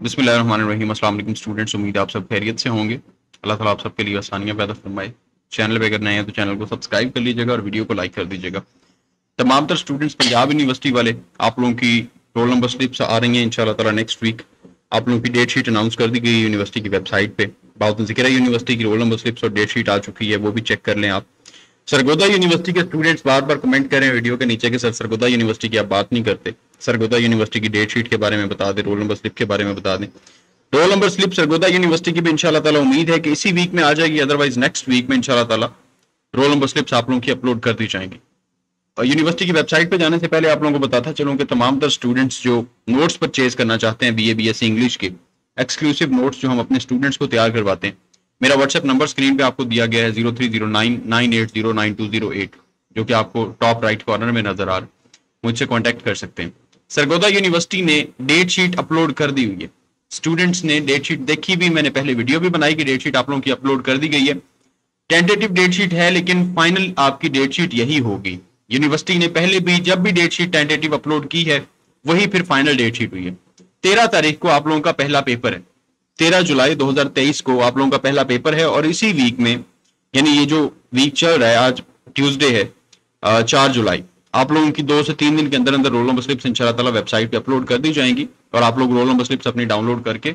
बिस्मिल्लाहिर्रहमानिर्रहीम। अस्सलाम वालेकुम स्टूडेंट्स, उम्मीद आप सब खैरियत से होंगे। अल्लाह ताला आप सबके लिए आसानियाँ पैदा फरमाए। चैनल पे अगर नए हैं तो चैनल को सब्सक्राइब कर लीजिएगा और वीडियो को लाइक कर दीजिएगा। तमाम तर स्टूडेंट्स पंजाब यूनिवर्सिटी वाले, आप लोगों की रोल नंबर स्लिप्स आ रही हैं इंशाल्लाह ताला नेक्स्ट वीक। आप लोगों की डेट शीट अनाउंस कर दी गई है यूनिवर्सिटी की वेबसाइट पे। बाउज़िक्रा यूनिवर्सिटी की रोल नंबर स्लिप्स और डेट शीट आ चुकी है, वो भी चेक कर लें आप। सरगोधा यूनिवर्सिटी के स्टूडेंट्स बार बार कमेंट कर रहे हैं वीडियो के नीचे कि सर सरगोधा यूनिवर्सिटी की आप बात नहीं करते। सरगोधा यूनिवर्सिटी की डेट शीट के बारे में बता दें, रोल नंबर स्लिप के बारे में बता दें। Roll number slip Sargodha university की भी इंशाल्लाह ताला उम्मीद है कि इसी वीक में आ जाएगी, अदरवाइज नेक्स्ट वीक में इंशाल्लाह ताला रोल नंबर स्लिप्स आप लोगों की अपलोड कर दी जाएंगी। और यूनिवर्सिटी की वेबसाइट पे जाने से पहले आप लोगों को बताता चलूँ कि तमाम तर स्टूडेंट्स जो नोट्स परचेज करना चाहते हैं BA BSc इंग्लिश के, एक्सक्लूसिव नोट्स जो हम अपने स्टूडेंट्स को तैयार करवाते हैं, मेरा व्हाट्सएप नंबर स्क्रीन पे आपको दिया गया है 030998092808, जो कि आपको टॉप राइट कॉर्नर में नजर आ रहा है। मुझसे कांटेक्ट कर सकते हैं। सरगोधा यूनिवर्सिटी ने डेट शीट अपलोड कर दी हुई है, स्टूडेंट्स ने डेट शीट देखी भी, मैंने पहले वीडियो भी बनाई कि डेट शीट आप लोगों की अपलोड कर दी गई है। टेंटेटिव डेट शीट है, लेकिन फाइनल आपकी डेट शीट यही होगी। यूनिवर्सिटी ने पहले भी जब भी डेट शीट टेंटेटिव अपलोड की है, वही फिर फाइनल डेट शीट हुई है। 13 तारीख को आप लोगों का पहला पेपर है। 13 जुलाई 2023 को आप लोगों का पहला पेपर है और इसी वीक में, यानी ये जो वीक चल रहा है, आज ट्यूसडे है 4 जुलाई, आप लोगों की 2 से 3 दिन के अंदर अंदर रोल नंबर स्लिप्स इंशाल्लाह ताला वेबसाइट पे अपलोड कर दी जाएंगी और आप लोग रोल नंबर स्लिप्स अपनी डाउनलोड करके,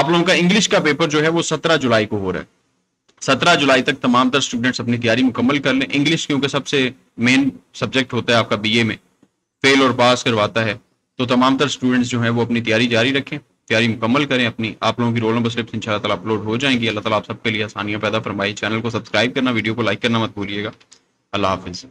आप लोगों का इंग्लिश का पेपर जो है वो 17 जुलाई को हो रहा है। 17 जुलाई तक तमाम तर स्टूडेंट्स अपनी तैयारी मुकम्मल कर लें। इंग्लिश क्योंकि सबसे मेन सब्जेक्ट होता है आपका BA में, फेल और पास करवाता है, तो तमाम तर स्टूडेंट्स जो है वो अपनी तैयारी जारी रखें, तैयारी मुकम्मल करें अपनी। आप लोगों की रोल नंबर स्लिप्स इंशाल्लाह ताला अपलोड हो जाएंगी। अल्लाह ताला आप सबके लिए आसानियाँ पैदा फरमाई। चैनल को सब्सक्राइब करना, वीडियो को लाइक करना मत भूलिएगा। अल्लाह हाफिज़।